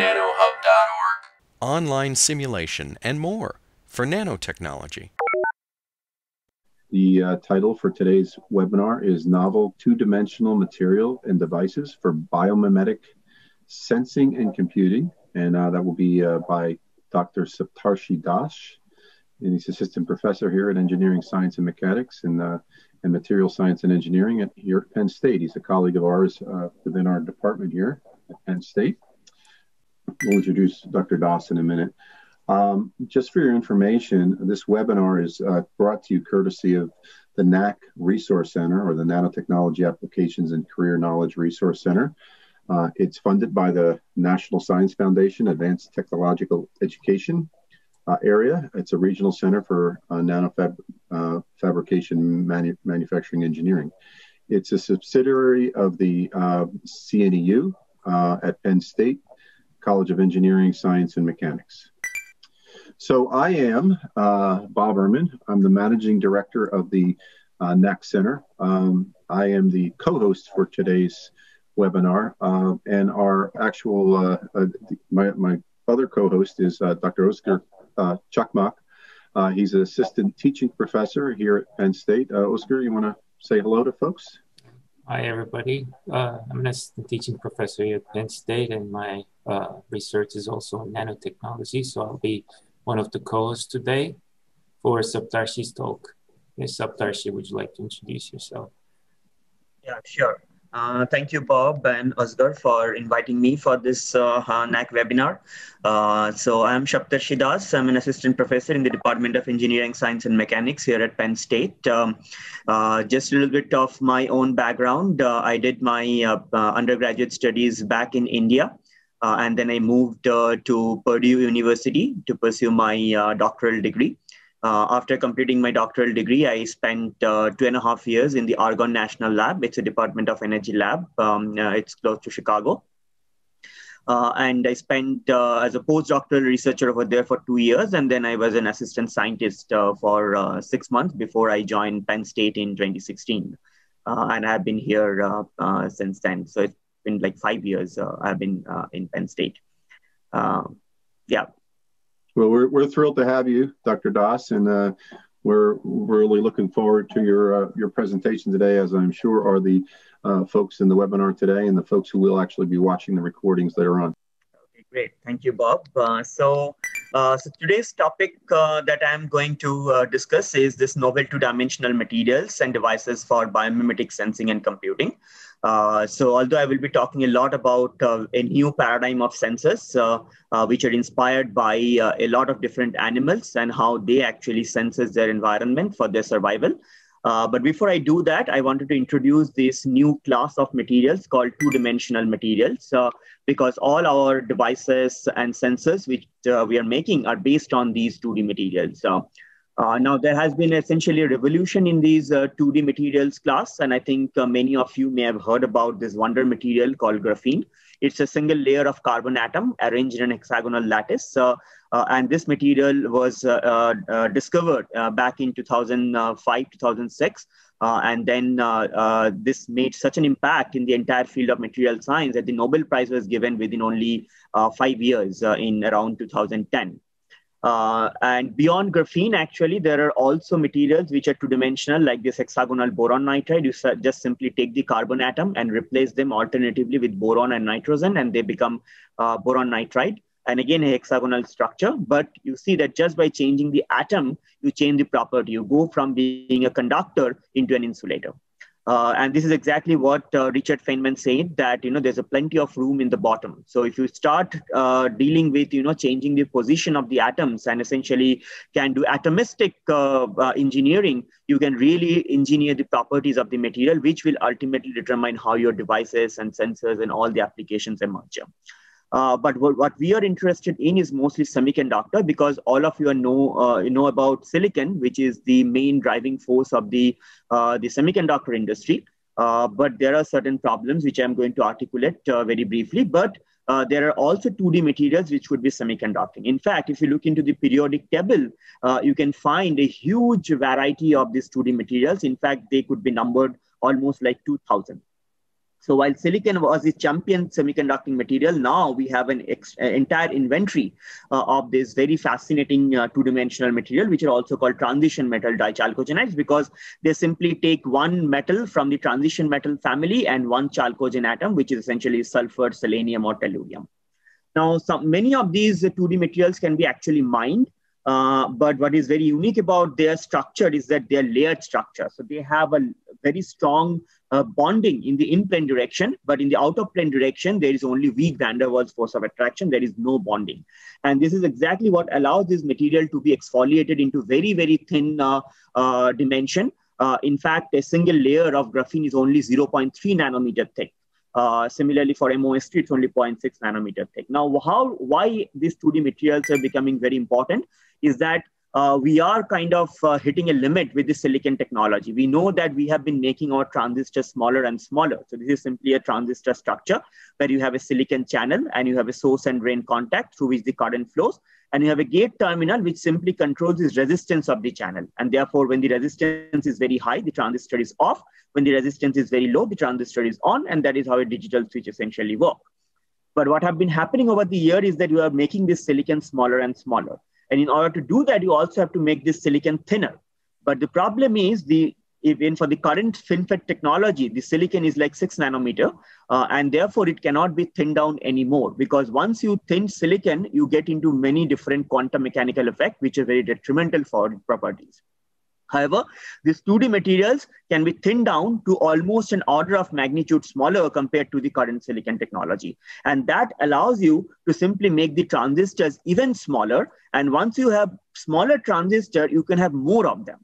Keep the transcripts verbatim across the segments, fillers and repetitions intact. nano hub dot org. Online simulation and more for nanotechnology. The uh, title for today's webinar is Novel Two-Dimensional Material and Devices for Biomimetic Sensing and Computing. And uh, that will be uh, by Doctor Saptarshi Das. And he's assistant professor here at Engineering Science and Mechanics and, uh, and Material Science and Engineering at, here at Penn State. He's a colleague of ours uh, within our department here at Penn State. We'll introduce Doctor Das in a minute. Um, just for your information, this webinar is uh, brought to you courtesy of the N A C Resource Center, or the Nanotechnology Applications and Career Knowledge Resource Center. Uh, it's funded by the National Science Foundation, Advanced Technological Education uh, area. It's a regional center for uh, nanofab uh, fabrication manu manufacturing engineering. It's a subsidiary of the uh, C N E U uh, at Penn State, College of Engineering Science and Mechanics. So I am uh, Bob Ehrman. I'm the managing director of the uh, N A C Center. Um, I am the co-host for today's webinar, uh, and our actual, uh, uh, my, my other co-host is uh, Doctor Oskar uh, Chakmak. Uh, he's an assistant teaching professor here at Penn State. Uh, Oskar, you want to say hello to folks? Hi, everybody. Uh, I'm an assistant teaching professor here at Penn State, and my uh, research is also in nanotechnology, so I'll be one of the co-hosts today for Saptarshi's talk. Miz Saptarshi, would you like to introduce yourself? Yeah, sure. Uh, thank you, Bob and Oskar, for inviting me for this uh, N A C webinar. Uh, so I'm Saptarshi Das. I'm an assistant professor in the Department of Engineering, Science and Mechanics here at Penn State. Um, uh, just a little bit of my own background. Uh, I did my uh, uh, undergraduate studies back in India. Uh, and then I moved uh, to Purdue University to pursue my uh, doctoral degree. Uh, after completing my doctoral degree, I spent uh, two and a half years in the Argonne National Lab. It's a Department of Energy lab. Um, uh, it's close to Chicago. Uh, and I spent uh, as a postdoctoral researcher over there for two years. And then I was an assistant scientist uh, for uh, six months before I joined Penn State in twenty sixteen. Uh, and I've been here uh, uh, since then. So it's been like five years uh, I've been uh, in Penn State. Uh, yeah. Well, we're, we're thrilled to have you, Doctor Das, and uh, we're really looking forward to your, uh, your presentation today, as I'm sure are the uh, folks in the webinar today and the folks who will actually be watching the recordings later on. Okay, great. Thank you, Bob. Uh, so, uh, so today's topic uh, that I'm going to uh, discuss is this novel two-dimensional materials and devices for biomimetic sensing and computing. Uh, so although I will be talking a lot about uh, a new paradigm of sensors, uh, uh, which are inspired by uh, a lot of different animals and how they actually senses their environment for their survival. Uh, but before I do that, I wanted to introduce this new class of materials called two-dimensional materials, uh, because all our devices and sensors which uh, we are making are based on these two D materials. Uh, Uh, now, there has been essentially a revolution in these uh, two D materials class, and I think uh, many of you may have heard about this wonder material called graphene. It's a single layer of carbon atom arranged in an hexagonal lattice, uh, uh, and this material was uh, uh, discovered uh, back in two thousand five, two thousand six, uh, and then uh, uh, this made such an impact in the entire field of material science that the Nobel Prize was given within only uh, five years uh, in around two thousand ten. Uh, and beyond graphene, actually, there are also materials which are two-dimensional, like this hexagonal boron nitride. You just simply take the carbon atom and replace them alternatively with boron and nitrogen, and they become uh, boron nitride. And again, a hexagonal structure. But you see that just by changing the atom, you change the property. You go from being a conductor into an insulator. Uh, and this is exactly what uh, Richard Feynman said, that, you know, there's a plenty of room in the bottom. So if you start uh, dealing with, you know, changing the position of the atoms and essentially can do atomistic uh, uh, engineering, you can really engineer the properties of the material, which will ultimately determine how your devices and sensors and all the applications emerge. Uh, but what we are interested in is mostly semiconductor, because all of you know uh, you know about silicon, which is the main driving force of the uh, the semiconductor industry. Uh, but there are certain problems which I'm going to articulate uh, very briefly. But uh, there are also two D materials which would be semiconducting. In fact, if you look into the periodic table, uh, you can find a huge variety of these two D materials. In fact, they could be numbered almost like two thousand. So while silicon was the champion semiconducting material, now we have an ex entire inventory uh, of this very fascinating uh, two-dimensional material, which are also called transition metal dichalcogenides, because they simply take one metal from the transition metal family and one chalcogen atom, which is essentially sulfur, selenium, or tellurium. Now, some, many of these two D materials can be actually mined. Uh, but what is very unique about their structure is that they are layered structure. So they have a very strong uh, bonding in the in-plane direction, but in the out-of-plane direction, there is only weak van der Waals force of attraction. There is no bonding. And this is exactly what allows this material to be exfoliated into very, very thin uh, uh, dimension. Uh, in fact, a single layer of graphene is only zero point three nanometer thick. Uh, similarly, for M O S two, it's only zero point six nanometer thick. Now, how, why these two D materials are becoming very important is that uh, we are kind of uh, hitting a limit with the silicon technology. We know that we have been making our transistors smaller and smaller. So this is simply a transistor structure where you have a silicon channel and you have a source and drain contact through which the current flows. And you have a gate terminal which simply controls this resistance of the channel. And therefore, when the resistance is very high, the transistor is off. When the resistance is very low, the transistor is on. And that is how a digital switch essentially works. But what have been happening over the year is that you are making this silicon smaller and smaller. And in order to do that, you also have to make this silicon thinner. But the problem is, the even for the current FinFET technology, the silicon is like six nanometer, uh, and therefore it cannot be thinned down anymore, because once you thin silicon, you get into many different quantum mechanical effects, which are very detrimental for properties. However, these two D materials can be thinned down to almost an order of magnitude smaller compared to the current silicon technology. And that allows you to simply make the transistors even smaller. And once you have smaller transistors, you can have more of them.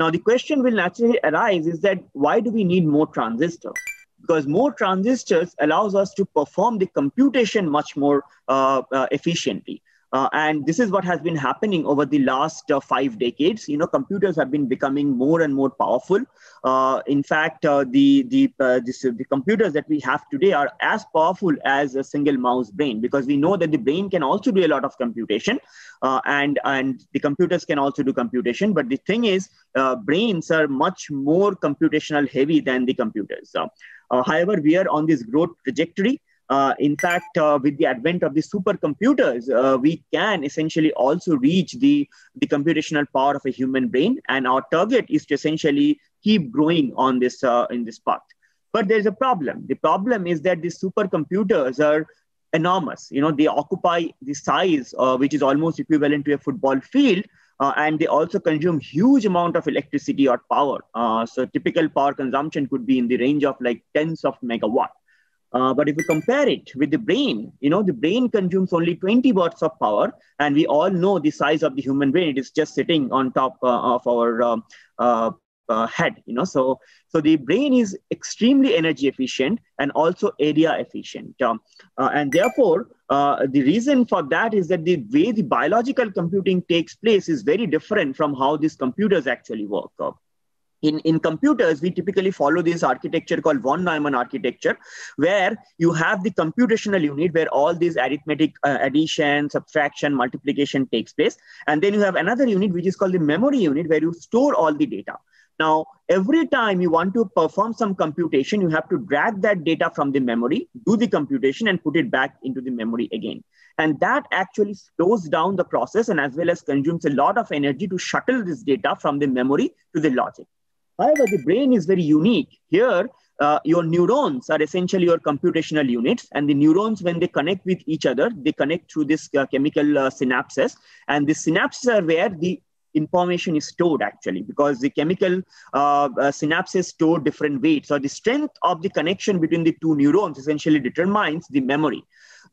Now, the question will naturally arise is that why do we need more transistors? Because more transistors allows us to perform the computation much more uh, uh, efficiently. Uh, and this is what has been happening over the last uh, five decades. You know, computers have been becoming more and more powerful. Uh, in fact, uh, the, the, uh, this, uh, the computers that we have today are as powerful as a single mouse brain, because we know that the brain can also do a lot of computation uh, and, and the computers can also do computation. But the thing is, uh, brains are much more computational heavy than the computers. Uh, uh, however, we are on this growth trajectory. Uh, in fact, uh, with the advent of the supercomputers, uh, we can essentially also reach the, the computational power of a human brain. And our target is to essentially keep growing on this, uh, in this path. But there's a problem. The problem is that these supercomputers are enormous. You know, they occupy the size, uh, which is almost equivalent to a football field. Uh, and they also consume huge amount of electricity or power. Uh, so typical power consumption could be in the range of like tens of megawatt. Uh, but if we compare it with the brain, you know, the brain consumes only twenty watts of power. And we all know the size of the human brain. It is just sitting on top uh, of our um, uh, uh, head, you know. So, so the brain is extremely energy efficient and also area efficient. Um, uh, and therefore, uh, the reason for that is that the way the biological computing takes place is very different from how these computers actually work. Uh, In, in computers, we typically follow this architecture called von Neumann architecture, where you have the computational unit where all these arithmetic uh, addition, subtraction, multiplication takes place. And then you have another unit, which is called the memory unit, where you store all the data. Now, every time you want to perform some computation, you have to drag that data from the memory, do the computation, and put it back into the memory again. And that actually slows down the process and as well as consumes a lot of energy to shuttle this data from the memory to the logic. However, the brain is very unique. Here, uh, your neurons are essentially your computational units. And the neurons, when they connect with each other, they connect through this uh, chemical uh, synapses. And the synapses are where the information is stored, actually, because the chemical uh, uh, synapses store different weights. So the strength of the connection between the two neurons essentially determines the memory.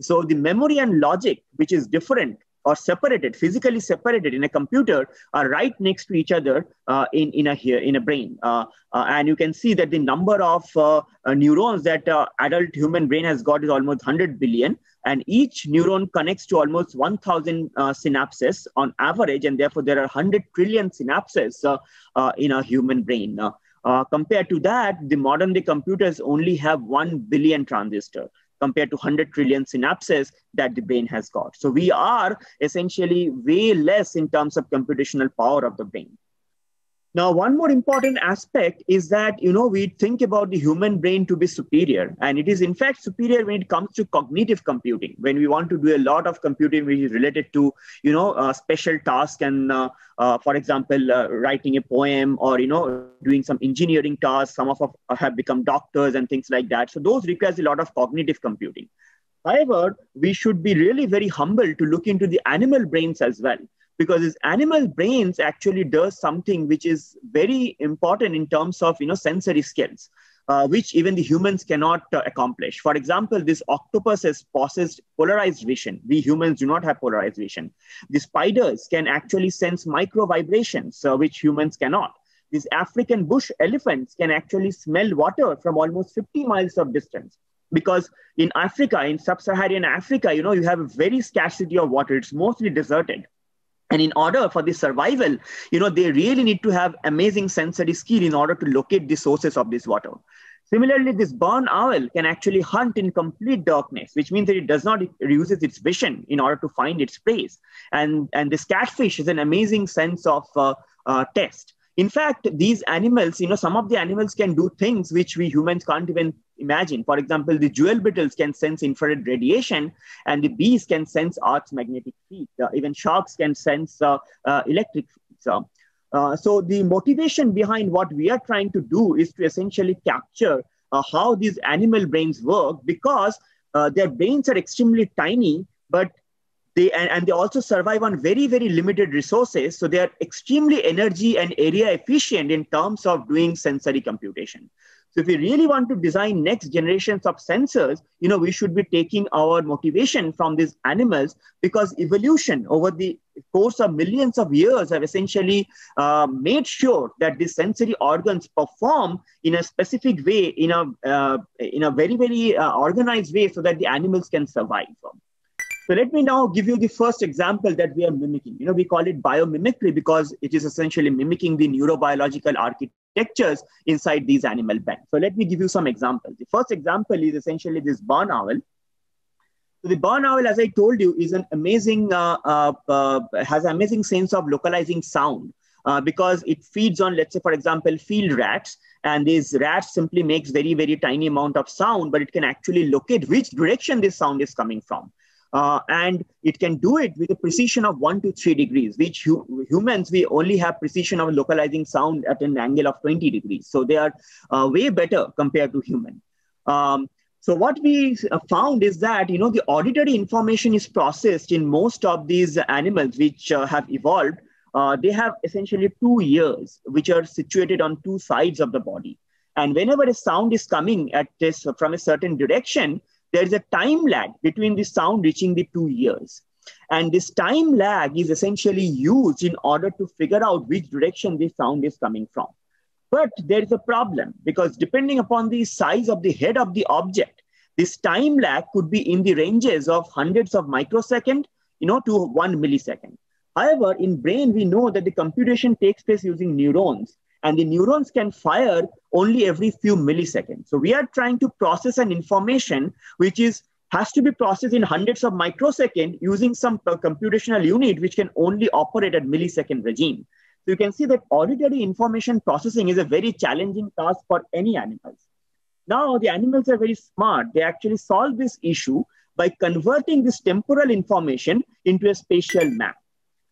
So the memory and logic, which is different, or separated, physically separated in a computer, are right next to each other uh, in, in, a, in a brain. Uh, uh, and you can see that the number of uh, uh, neurons that uh, adult human brain has got is almost one hundred billion. And each neuron connects to almost one thousand uh, synapses on average. And therefore, there are one hundred trillion synapses uh, uh, in a human brain. Uh, uh, compared to that, the modern day computers only have one billion transistors, compared to one hundred trillion synapses that the brain has got. So we are essentially way less in terms of computational power of the brain. Now, one more important aspect is that, you know, we think about the human brain to be superior, and it is in fact superior when it comes to cognitive computing, when we want to do a lot of computing which is related to, you know, uh, special task and, uh, uh, for example, uh, writing a poem or, you know, doing some engineering tasks. Some of us have become doctors and things like that. So those requires a lot of cognitive computing. However, we should be really very humble to look into the animal brains as well, because this animal brains actually does something which is very important in terms of, you know, sensory skills, uh, which even the humans cannot uh, accomplish. For example, this octopus has possessed polarized vision. We humans do not have polarized vision. The spiders can actually sense micro vibrations, uh, which humans cannot. These African bush elephants can actually smell water from almost fifty miles of distance. Because in Africa, in sub-Saharan Africa, you know, you have a very scarcity of water. It's mostly deserted. And in order for the survival, you know, they really need to have amazing sensory skill in order to locate the sources of this water. Similarly, this barn owl can actually hunt in complete darkness, which means that it does not use its vision in order to find its prey. And, and this catfish has an amazing sense of uh, uh, taste. In fact, these animals, you know, some of the animals can do things which we humans can't even imagine. For example, the jewel beetles can sense infrared radiation, and the bees can sense Earth's magnetic field. Uh, even sharks can sense uh, uh, electric fields. Uh, so the motivation behind what we are trying to do is to essentially capture uh, how these animal brains work, because uh, their brains are extremely tiny, but They, and, and they also survive on very, very limited resources. So they are extremely energy and area efficient in terms of doing sensory computation. So if we really want to design next generations of sensors, you know, we should be taking our motivation from these animals, because evolution over the course of millions of years have essentially uh, made sure that these sensory organs perform in a specific way, in a, uh, in a very, very uh, organized way, so that the animals can survive. So let me now give you the first example that we are mimicking. You know, we call it biomimicry because it is essentially mimicking the neurobiological architectures inside these animal banks. So let me give you some examples. The first example is essentially this barn owl. So the barn owl, as I told you, is an amazing, uh, uh, uh, has an amazing sense of localizing sound. Uh, because it feeds on, let's say, for example, field rats, and these rats simply makes very, very tiny amount of sound, but it can actually locate which direction this sound is coming from. Uh, and it can do it with a precision of one to three degrees, which hu humans, we only have precision of localizing sound at an angle of twenty degrees. So they are uh, way better compared to human. Um, so what we found is that, you know, the auditory information is processed in most of these animals which uh, have evolved. Uh, they have essentially two ears, which are situated on two sides of the body. And whenever a sound is coming at this from a certain direction, there is a time lag between the sound reaching the two ears. And this time lag is essentially used in order to figure out which direction the sound is coming from. But there is a problem, because depending upon the size of the head of the object, this time lag could be in the ranges of hundreds of microseconds, you know, to one millisecond. However, in brain, we know that the computation takes place using neurons. And the neurons can fire only every few milliseconds. So we are trying to process an information which is has to be processed in hundreds of microseconds using some computational unit which can only operate at millisecond regime. So you can see that auditory information processing is a very challenging task for any animals. Now the animals are very smart. They actually solve this issue by converting this temporal information into a spatial map.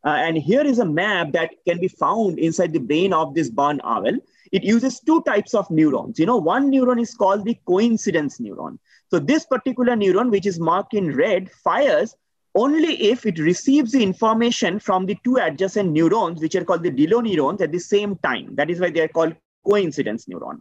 Uh, and here is a map that can be found inside the brain of this barn owl. It uses two types of neurons. You know, one neuron is called the coincidence neuron. So this particular neuron, which is marked in red, fires only if it receives the information from the two adjacent neurons, which are called the DeLo neurons, at the same time. That is why they are called coincidence neuron.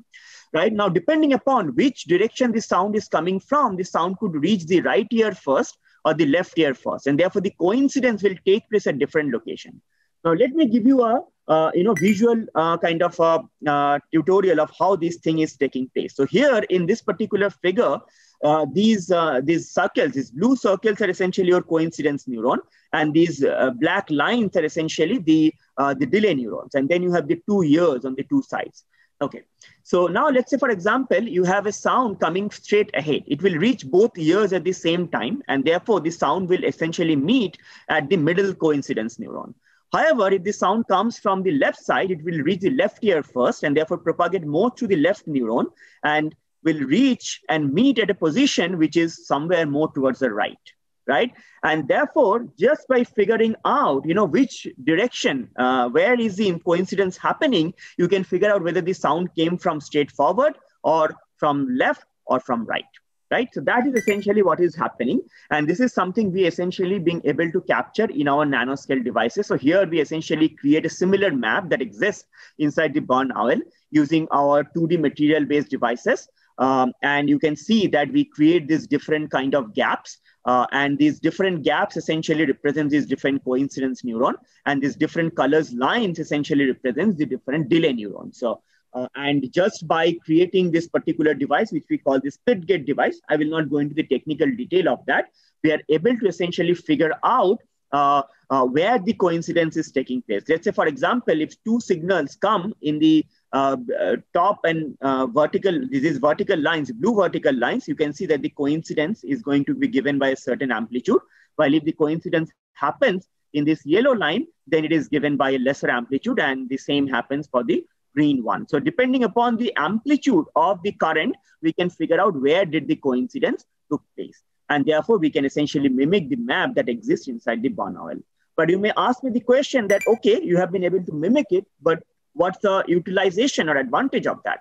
Right? Now, depending upon which direction the sound is coming from, the sound could reach the right ear first, or the left ear first, and therefore the coincidence will take place at different location. Now let me give you a uh, you know visual uh, kind of a uh, tutorial of how this thing is taking place. So here in this particular figure, uh, these uh, these circles, these blue circles are essentially your coincidence neuron, and these uh, black lines are essentially the uh, the delay neurons, and then you have the two ears on the two sides. Okay, so now let's say, for example, you have a sound coming straight ahead. It will reach both ears at the same time, and therefore the sound will essentially meet at the middle coincidence neuron. However, if the sound comes from the left side, it will reach the left ear first and therefore propagate more to the left neuron and will reach and meet at a position which is somewhere more towards the right. Right? And therefore, just by figuring out, you know, which direction, uh, where is the coincidence happening, you can figure out whether the sound came from straight forward or from left or from right. Right? So that is essentially what is happening. And this is something we essentially being able to capture in our nanoscale devices. So here we essentially create a similar map that exists inside the Born owl using our two D material-based devices. Um, and you can see that we create these different kind of gaps. Uh, and these different gaps essentially represent these different coincidence neuron. And these different colors lines essentially represents the different delay neurons. So, uh, and just by creating this particular device, which we call this pit gate device, I will not go into the technical detail of that. We are able to essentially figure out uh, uh, where the coincidence is taking place. Let's say, for example, if two signals come in the Uh, uh, top and uh, vertical, these vertical lines, blue vertical lines, you can see that the coincidence is going to be given by a certain amplitude. While if the coincidence happens in this yellow line, then it is given by a lesser amplitude, and the same happens for the green one. So depending upon the amplitude of the current, we can figure out where did the coincidence took place. And therefore, we can essentially mimic the map that exists inside the Born owl. But you may ask me the question that, okay, you have been able to mimic it, but what's the utilization or advantage of that?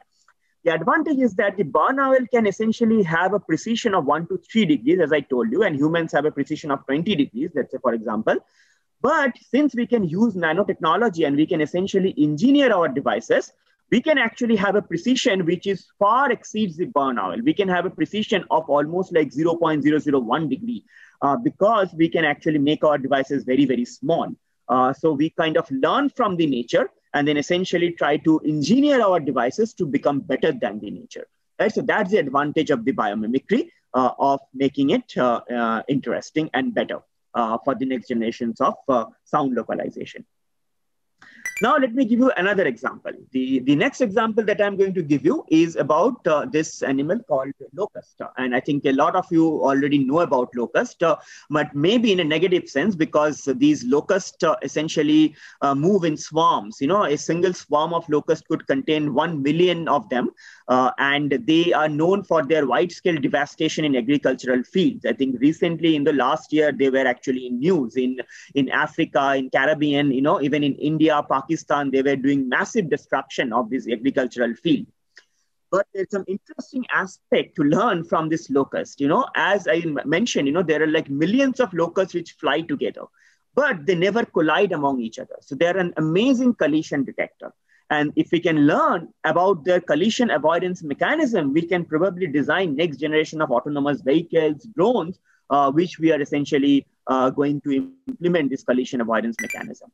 The advantage is that the Born owl can essentially have a precision of one to three degrees, as I told you, and humans have a precision of twenty degrees, let's say, for example. But since we can use nanotechnology and we can essentially engineer our devices, we can actually have a precision which is far exceeds the Born owl. We can have a precision of almost like zero point zero zero one degree uh, because we can actually make our devices very, very small. Uh, so we kind of learn from the nature and then essentially try to engineer our devices to become better than the nature. Right? So that's the advantage of the biomimicry uh, of making it uh, uh, interesting and better uh, for the next generations of uh, sound localization. Now, let me give you another example. The, the next example that I'm going to give you is about uh, this animal called locust. And I think a lot of you already know about locust, uh, but maybe in a negative sense, because these locusts uh, essentially uh, move in swarms. You know, a single swarm of locusts could contain one million of them. Uh, and they are known for their wide-scale devastation in agricultural fields. I think recently in the last year, they were actually in news in, in Africa, in Caribbean, you know, even in India, Pakistan, they were doing massive destruction of this agricultural field. But there's some interesting aspect to learn from this locust. You know, as I mentioned, you know, there are like millions of locusts which fly together, but they never collide among each other. So they're an amazing collision detector. And if we can learn about their collision avoidance mechanism, we can probably design next generation of autonomous vehicles, drones, uh, which we are essentially uh, going to implement this collision avoidance mechanism.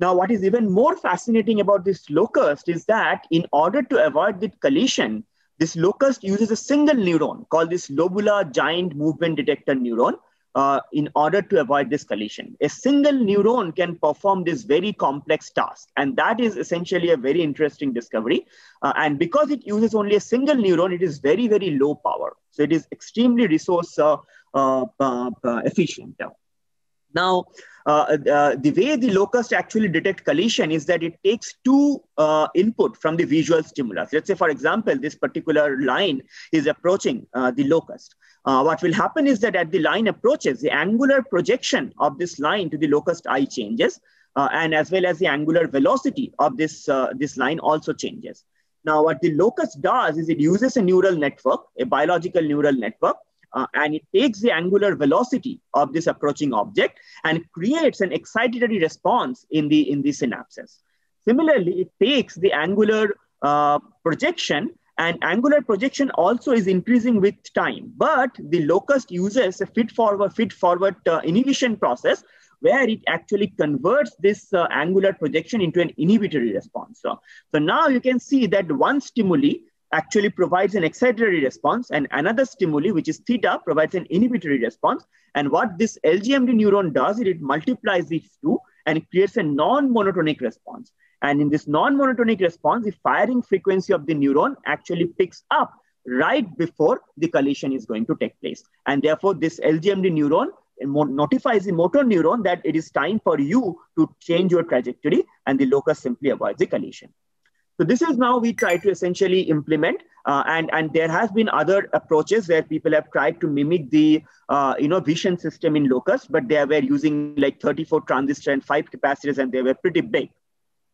Now, what is even more fascinating about this locust is that in order to avoid the collision, this locust uses a single neuron called this lobula giant movement detector neuron. Uh, in order to avoid this collision, a single neuron can perform this very complex task. And that is essentially a very interesting discovery. Uh, and because it uses only a single neuron, it is very, very low power. So it is extremely resource uh, uh, uh, efficient. Now, uh, uh, the way the locust actually detect collision is that it takes two uh, input from the visual stimulus. Let's say, for example, this particular line is approaching uh, the locust. Uh, what will happen is that as the line approaches, the angular projection of this line to the locust eye changes, uh, and as well as the angular velocity of this, uh, this line also changes. Now, what the locust does is it uses a neural network, a biological neural network, Uh, and it takes the angular velocity of this approaching object and creates an excitatory response in the, in the synapses. Similarly, it takes the angular uh, projection, and angular projection also is increasing with time. But the locust uses a fit-forward fit forward, uh, inhibition process where it actually converts this uh, angular projection into an inhibitory response. So, so now you can see that one stimuli actually provides an excitatory response, and another stimuli, which is theta, provides an inhibitory response. And what this L G M D neuron does is it multiplies these two and it creates a non-monotonic response. And in this non-monotonic response, the firing frequency of the neuron actually picks up right before the collision is going to take place. And therefore, this L G M D neuron notifies the motor neuron that it is time for you to change your trajectory, and the locus simply avoids the collision. So this is now we try to essentially implement, uh, and, and there has been other approaches where people have tried to mimic the uh, you know, vision system in locus, but they were using like thirty-four transistors and five capacitors, and they were pretty big.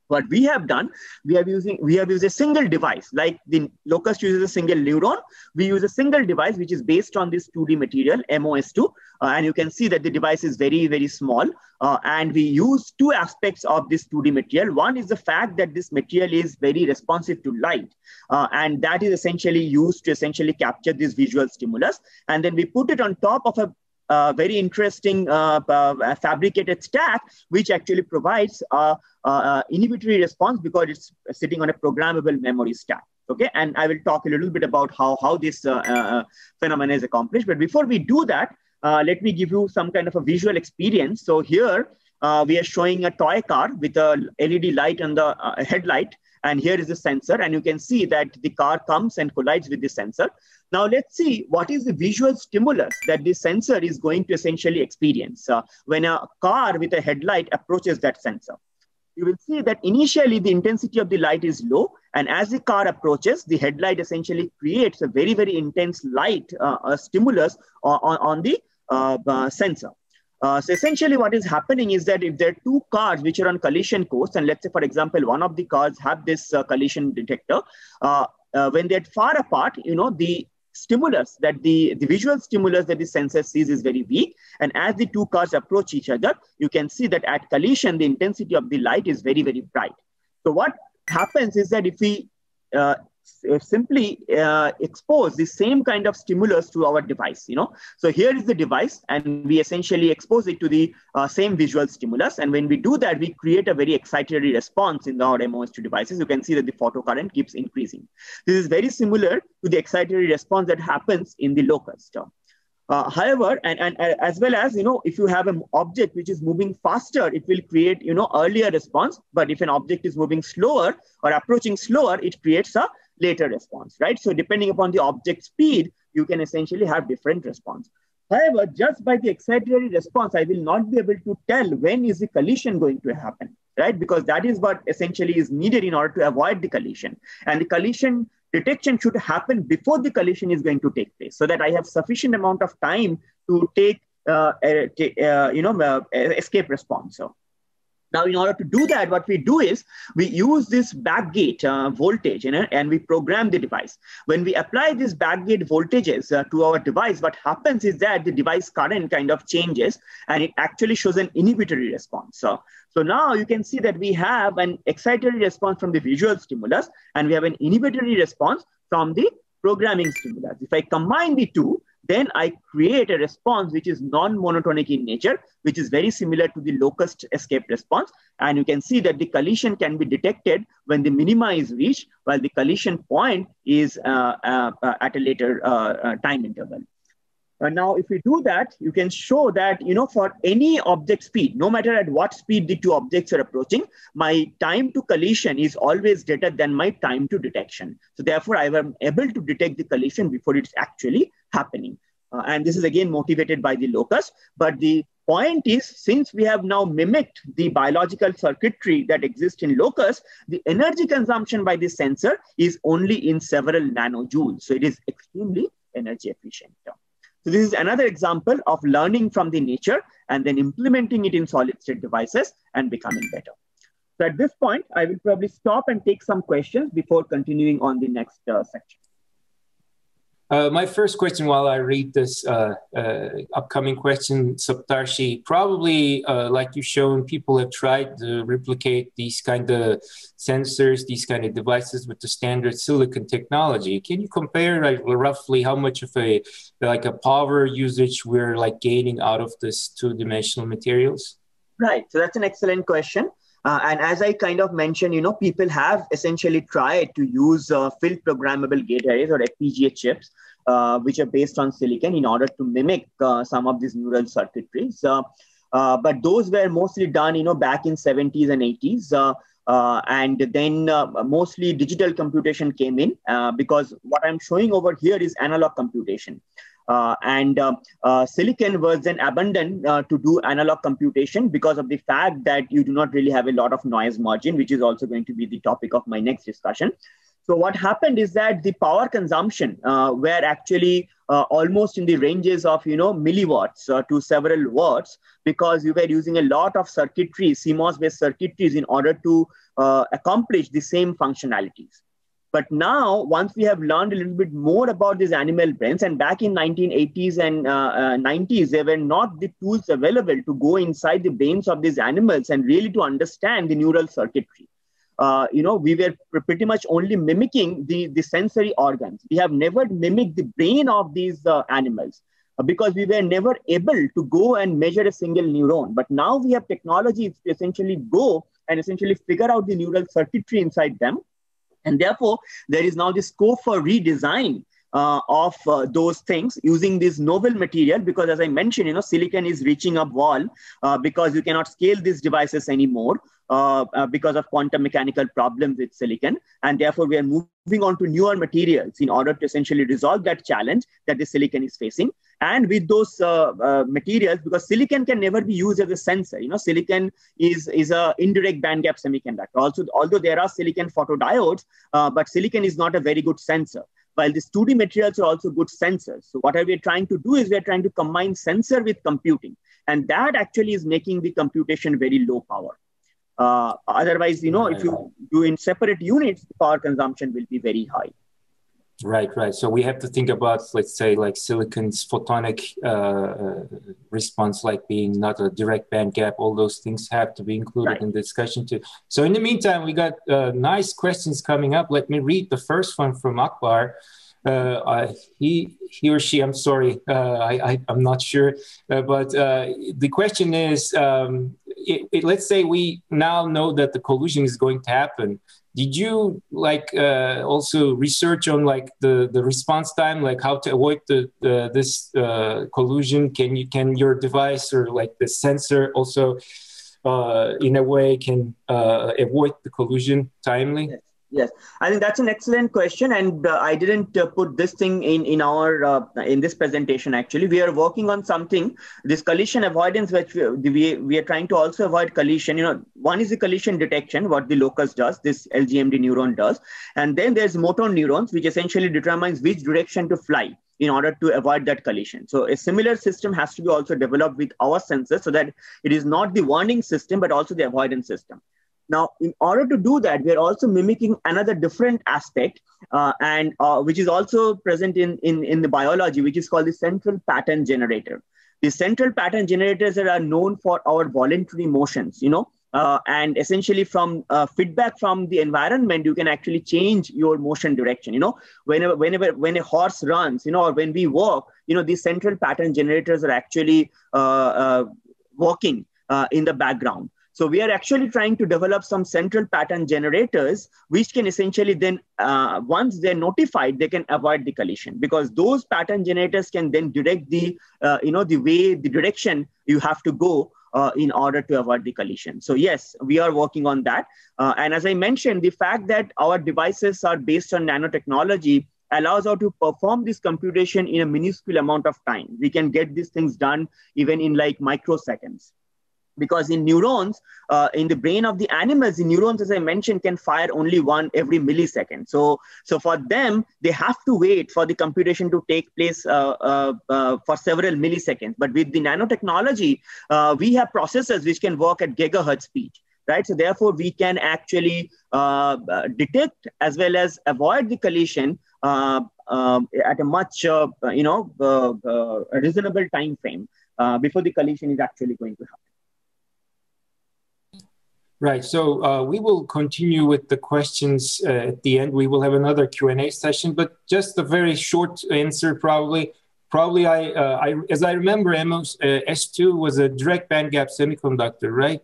What we have done, we have using we have used a single device, like the locus uses a single neuron. We use a single device which is based on this two D material, M O S two, uh, and you can see that the device is very, very small. Uh, and we use two aspects of this two D material. One is the fact that this material is very responsive to light, uh, and that is essentially used to essentially capture this visual stimulus. And then we put it on top of a Uh, very interesting uh, uh, fabricated stack, which actually provides uh, uh, inhibitory response because it's sitting on a programmable memory stack. Okay, and I will talk a little bit about how, how this uh, uh, phenomenon is accomplished. But before we do that, uh, let me give you some kind of a visual experience. So here uh, we are showing a toy car with a L E D light and the uh, headlight. And here is the sensor, and you can see that the car comes and collides with the sensor. Now let's see what is the visual stimulus that the sensor is going to essentially experience uh, when a car with a headlight approaches that sensor. You will see that initially the intensity of the light is low, and as the car approaches, the headlight essentially creates a very, very intense light uh, uh, stimulus on, on, on the uh, uh, sensor. Uh, so essentially what is happening is that if there are two cars which are on collision course, and let's say, for example, one of the cars have this uh, collision detector, uh, uh, when they're far apart, you know, the stimulus that the, the visual stimulus that the sensor sees is very weak. And as the two cars approach each other, you can see that at collision, the intensity of the light is very, very bright. So what happens is that if we uh, simply uh, expose the same kind of stimulus to our device, you know. So here is the device, and we essentially expose it to the uh, same visual stimulus. And when we do that, we create a very excitatory response in our M O S two devices. You can see that the photocurrent keeps increasing. This is very similar to the excitatory response that happens in the locus. Uh, however, and, and uh, as well as, you know, if you have an object which is moving faster, it will create, you know, earlier response. But if an object is moving slower or approaching slower, it creates a later response, right? So depending upon the object speed, you can essentially have different response. However, just by the excitatory response, I will not be able to tell when is the collision going to happen, right? Because that is what essentially is needed in order to avoid the collision. And the collision detection should happen before the collision is going to take place, so that I have sufficient amount of time to take, uh, uh, uh, you know, uh, escape response. So. Now, in order to do that, what we do is we use this backgate uh, voltage, you know, and we program the device. When we apply these backgate voltages uh, to our device, what happens is that the device current kind of changes, and it actually shows an inhibitory response. So, so now you can see that we have an excitatory response from the visual stimulus, and we have an inhibitory response from the programming stimulus. If I combine the two, then I create a response which is non-monotonic in nature, which is very similar to the locus escape response. And you can see that the collision can be detected when the minima is reached, while the collision point is uh, uh, at a later uh, uh, time interval. Uh, now, if we do that, you can show that, you know, for any object speed, no matter at what speed the two objects are approaching, my time to collision is always greater than my time to detection. So therefore, I am able to detect the collision before it's actually happening. Uh, and this is again motivated by the locus. But the point is, since we have now mimicked the biological circuitry that exists in locus, the energy consumption by this sensor is only in several nanojoules. So it is extremely energy efficient. So this is another example of learning from the nature and then implementing it in solid state devices and becoming better. So at this point, I will probably stop and take some questions before continuing on the next uh, section. Uh, my first question, while I read this uh, uh, upcoming question, Saptarshi, probably uh, like you've shown, people have tried to replicate these kind of sensors, these kind of devices with the standard silicon technology. Can you compare like, roughly how much of a like a power usage we're like gaining out of this two-dimensional materials? Right. So that's an excellent question. Uh, and as I kind of mentioned, you know, people have essentially tried to use uh, filled programmable gate arrays or F P G A chips, uh, which are based on silicon in order to mimic uh, some of these neural circuitries. Uh, uh, but those were mostly done, you know, back in seventies and eighties. Uh, Uh, and then uh, mostly digital computation came in uh, because what I'm showing over here is analog computation. Uh, and uh, uh, silicon was then abandoned uh, to do analog computation because of the fact that you do not really have a lot of noise margin, which is also going to be the topic of my next discussion. So what happened is that the power consumption uh, were actually uh, almost in the ranges of, you know, milliwatts uh, to several watts, because you were using a lot of circuitries, C MOS-based circuitries, in order to uh, accomplish the same functionalities. But now, once we have learned a little bit more about these animal brains, and back in nineteen eighties and uh, uh, nineties, there were not the tools available to go inside the brains of these animals and really to understand the neural circuitry. Uh, you know, we were pretty much only mimicking the, the sensory organs. We have never mimicked the brain of these uh, animals, because we were never able to go and measure a single neuron. But now we have technologies to essentially go and essentially figure out the neural circuitry inside them. And therefore, there is now this scope for redesign uh, of uh, those things using this novel material, because as I mentioned, you know, silicon is reaching a wall uh, because you cannot scale these devices anymore uh, uh, because of quantum mechanical problems with silicon. And therefore, we are moving on to newer materials in order to essentially resolve that challenge that the silicon is facing. And with those uh, uh, materials, because silicon can never be used as a sensor, you know, silicon is, is a indirect band gap semiconductor. Also, although there are silicon photodiodes, uh, but silicon is not a very good sensor, while these two D materials are also good sensors. So what are we trying to do is we're trying to combine sensor with computing. And that actually is making the computation very low power. Uh, otherwise, you know, right, if you right. do in separate units, the power consumption will be very high. Right, right. So we have to think about, let's say, like silicon's photonic uh, response, like being not a direct band gap. All those things have to be included right. in the discussion too. So in the meantime, we got uh, nice questions coming up. Let me read the first one from Akbar. Uh, I, he, he or she, I'm sorry, uh, I, I, I'm not sure. Uh, but uh, the question is, um, it, it, let's say we now know that the collision is going to happen. Did you like uh, also research on like the, the response time, like how to avoid the, the this uh, collusion? Can you can your device or like the sensor also uh, in a way can uh, avoid the collusion timely? Yes. Yes, I think that's an excellent question, and uh, I didn't uh, put this thing in in our uh, in this presentation. Actually, we are working on something. This collision avoidance, which we, we we are trying to also avoid collision. You know, one is the collision detection, what the locus does, this L G M D neuron does, and then there's motor neurons, which essentially determines which direction to fly in order to avoid that collision. So a similar system has to be also developed with our sensors, so that it is not the warning system but also the avoidance system. Now, in order to do that, we're also mimicking another different aspect, uh, and uh, which is also present in, in, in the biology, which is called the central pattern generator. The central pattern generators are known for our voluntary motions, you know, uh, and essentially from uh, feedback from the environment, you can actually change your motion direction. You know, whenever, whenever, when a horse runs, you know, or when we walk, you know, these central pattern generators are actually uh, uh, working uh, in the background. So we are actually trying to develop some central pattern generators, which can essentially then, uh, once they're notified, they can avoid the collision, because those pattern generators can then direct the, uh, you know, the way, the direction you have to go uh, in order to avoid the collision. So yes, we are working on that. Uh, and as I mentioned, the fact that our devices are based on nanotechnology allows us to perform this computation in a minuscule amount of time. We can get these things done even in like microseconds. Because in neurons, uh, in the brain of the animals, the neurons, as I mentioned, can fire only one every millisecond. So, so for them, they have to wait for the computation to take place uh, uh, uh, for several milliseconds. But with the nanotechnology, uh, we have processors which can work at gigahertz speed, right? So therefore, we can actually uh, detect as well as avoid the collision uh, uh, at a much, uh, you know, uh, uh, reasonable time frame uh, before the collision is actually going to happen. Right, so uh, we will continue with the questions uh, at the end. We will have another Q and A session, but just a very short answer probably. Probably, I, uh, I as I remember, M O S two was a direct band gap semiconductor, right?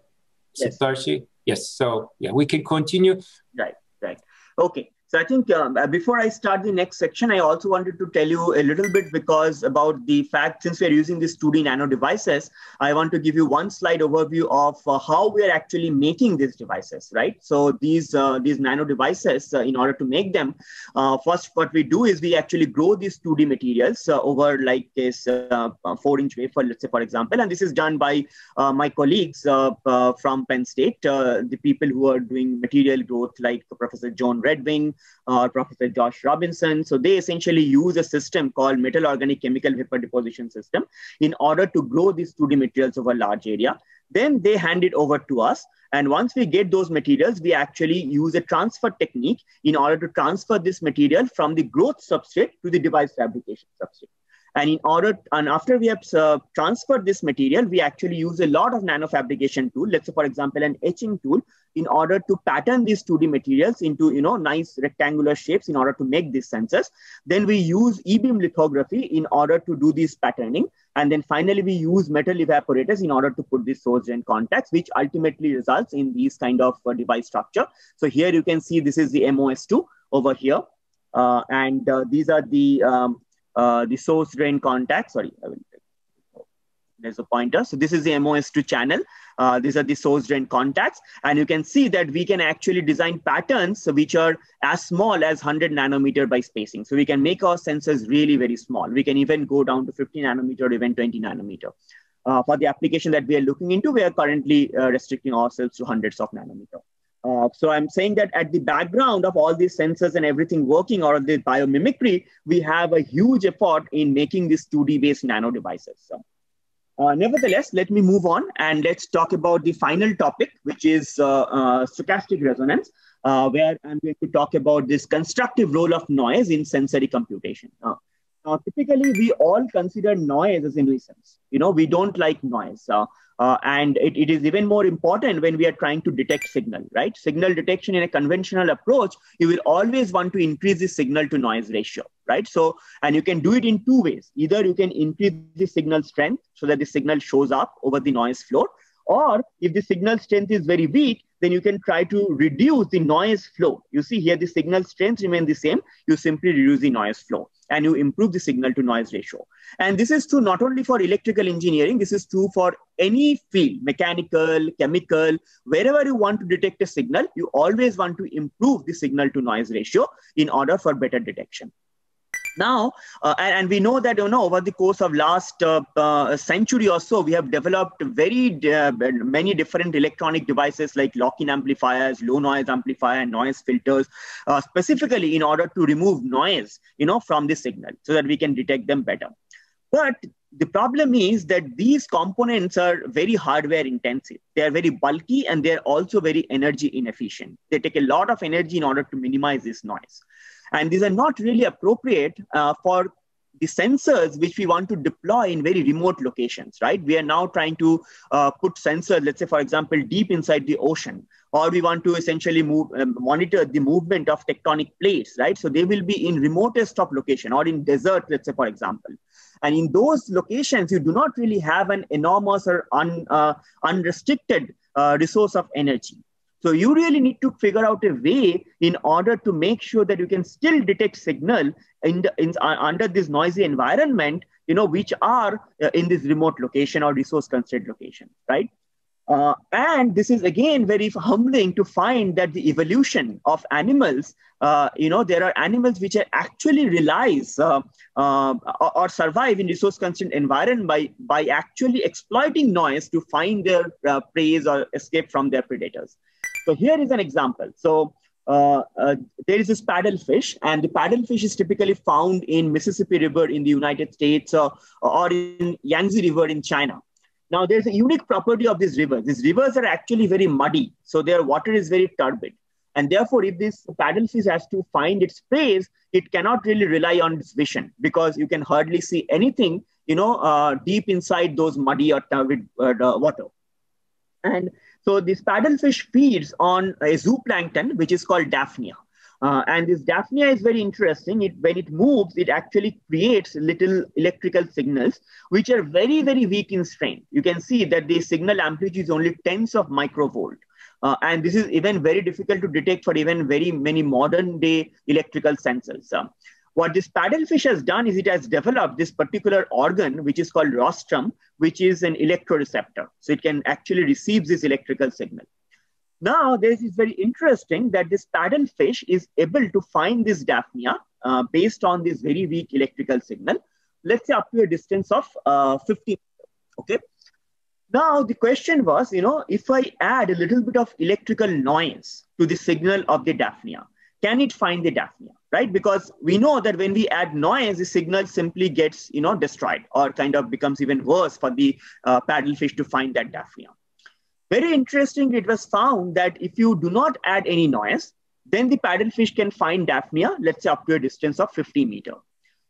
Yes. Saptarshi? Yes, so yeah, we can continue. Right, right, okay. So I think uh, before I start the next section, I also wanted to tell you a little bit because about the fact, since we're using these two D nano devices, I want to give you one slide overview of uh, how we're actually making these devices, right? So these, uh, these nano devices, uh, in order to make them, uh, first what we do is we actually grow these two D materials uh, over like this uh, four inch wafer, let's say, for example. And this is done by uh, my colleagues uh, uh, from Penn State, uh, the people who are doing material growth like Professor John Redwing, Uh, Professor Josh Robinson. So they essentially use a system called metal organic chemical vapor deposition system in order to grow these two D materials over a large area. Then they hand it over to us. And once we get those materials, we actually use a transfer technique in order to transfer this material from the growth substrate to the device fabrication substrate. And in order, and after we have uh, transferred this material, we actually use a lot of nanofabrication tool. Let's say, for example, an etching tool in order to pattern these two D materials into, you know, nice rectangular shapes in order to make these sensors. Then we use e-beam lithography in order to do this patterning. And then finally, we use metal evaporators in order to put these source and contacts, which ultimately results in these kind of uh, device structure. So here you can see this is the M O S two over here. Uh, and uh, these are the... Um, Uh, the source drain contact, sorry, I will, there's a pointer. So this is the M O S two channel. Uh, these are the source drain contacts. And you can see that we can actually design patterns which are as small as one hundred nanometer by spacing. So we can make our sensors really very small. We can even go down to fifty nanometer or even twenty nanometer. Uh, for the application that we are looking into, we are currently uh, restricting ourselves to hundreds of nanometer. Uh, so I'm saying that at the background of all these sensors and everything working or the biomimicry, we have a huge effort in making these two D based nano devices. So, uh, nevertheless, let me move on and let's talk about the final topic, which is uh, uh, stochastic resonance, uh, where I'm going to talk about this constructive role of noise in sensory computation. Uh, Uh, typically, we all consider noise as a nuisance. You know, we don't like noise. Uh, uh, and it, it is even more important when we are trying to detect signal, right? Signal detection in a conventional approach, you will always want to increase the signal to noise ratio, right? So, and you can do it in two ways. Either you can increase the signal strength so that the signal shows up over the noise floor, or if the signal strength is very weak, then you can try to reduce the noise flow. You see here, the signal strength remains the same. You simply reduce the noise flow and you improve the signal to noise ratio. And this is true not only for electrical engineering, this is true for any field, mechanical, chemical, wherever you want to detect a signal, you always want to improve the signal to noise ratio in order for better detection. Now, uh, and, and we know that, you know, over the course of last uh, uh, century or so, we have developed very uh, many different electronic devices like lock-in amplifiers, low noise amplifier, noise filters, uh, specifically in order to remove noise, you know, from the signal so that we can detect them better. But the problem is that these components are very hardware intensive. They are very bulky and they're also very energy inefficient. They take a lot of energy in order to minimize this noise. And these are not really appropriate uh, for the sensors which we want to deploy in very remote locations, right? We are now trying to uh, put sensors, let's say, for example, deep inside the ocean, or we want to essentially move, um, monitor the movement of tectonic plates, right? So they will be in remotest of location or in desert, let's say, for example. And in those locations, you do not really have an enormous or un, uh, unrestricted uh, resource of energy. So you really need to figure out a way in order to make sure that you can still detect signal in the, in, uh, under this noisy environment, you know, which are uh, in this remote location or resource constrained location, right? Uh, and this is again very humbling to find that the evolution of animals, uh, you know, there are animals which are actually realize uh, uh, or, or survive in resource constrained environment by, by actually exploiting noise to find their uh, prey or escape from their predators. So here is an example. So uh, uh, there is this paddlefish, and the paddlefish is typically found in Mississippi River in the United States uh, or in Yangtze River in China. Now there's a unique property of these rivers. These rivers are actually very muddy. So their water is very turbid. And therefore, if this paddlefish has to find its prey, it cannot really rely on its vision because you can hardly see anything, you know, uh, deep inside those muddy or turbid uh, water. And so this paddlefish feeds on a zooplankton, which is called Daphnia. Uh, and this Daphnia is very interesting. It, when it moves, it actually creates little electrical signals, which are very, very weak in strength. You can see that the signal amplitude is only tens of microvolt. Uh, and this is even very difficult to detect for even very many modern day electrical sensors. Um, what this paddlefish has done is it has developed this particular organ, which is called rostrum, which is an electroreceptor. So it can actually receive this electrical signal. Now, this is very interesting that this paddlefish is able to find this Daphnia uh, based on this very weak electrical signal, let's say up to a distance of uh, fifty meters, okay? Now, the question was, you know, if I add a little bit of electrical noise to the signal of the Daphnia, can it find the Daphnia, right? Because we know that when we add noise, the signal simply gets, you know, destroyed or kind of becomes even worse for the uh, paddlefish to find that Daphnia. Very interesting, it was found that if you do not add any noise, then the paddlefish can find Daphnia, let's say up to a distance of fifty meters.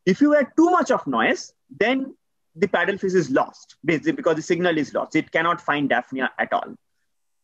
If you add too much of noise, then the paddlefish is lost, basically because the signal is lost. It cannot find Daphnia at all.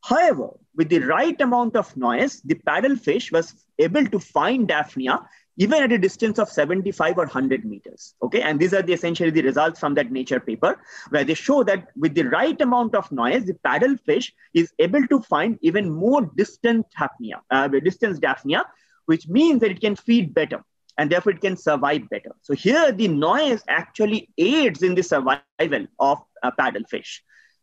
However, with the right amount of noise, the paddlefish was able to find Daphnia even at a distance of seventy-five or one hundred meters. Okay, and these are the, essentially the results from that Nature paper, where they show that with the right amount of noise, the paddlefish is able to find even more distant Daphnia, uh, distance Daphnia, which means that it can feed better, and therefore it can survive better. So here the noise actually aids in the survival of uh, paddlefish.